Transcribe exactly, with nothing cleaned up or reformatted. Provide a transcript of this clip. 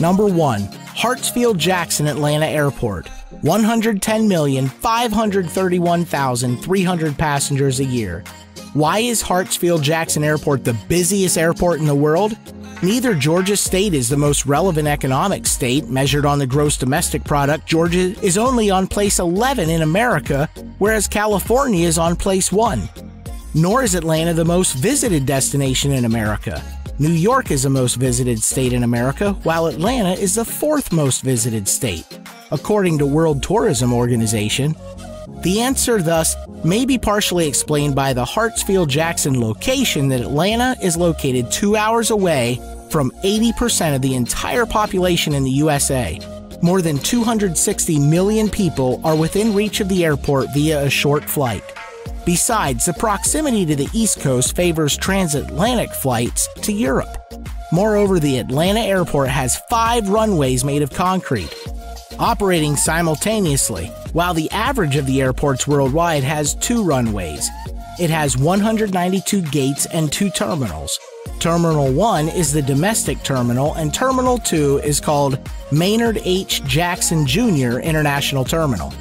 Number one, Hartsfield-Jackson Atlanta Airport, one hundred ten million, five hundred thirty-one thousand, three hundred passengers a year. Why is Hartsfield-Jackson Airport the busiest airport in the world? Neither Georgia State is the most relevant economic state, measured on the gross domestic product. Georgia is only on place eleven in America, whereas California is on place one. Nor is Atlanta the most visited destination in America. New York is the most visited state in America, while Atlanta is the fourth most visited state, according to World Tourism Organization. The answer, thus, may be partially explained by the Hartsfield-Jackson location that Atlanta is located two hours away from eighty percent of the entire population in the U S A. More than two hundred sixty million people are within reach of the airport via a short flight. Besides, the proximity to the East Coast favors transatlantic flights to Europe. Moreover, the Atlanta airport has five runways made of concrete, operating simultaneously, while the average of the airports worldwide has two runways. It has one hundred ninety-two gates and two terminals. Terminal one is the domestic terminal, and Terminal two is called Maynard H Jackson Junior International Terminal.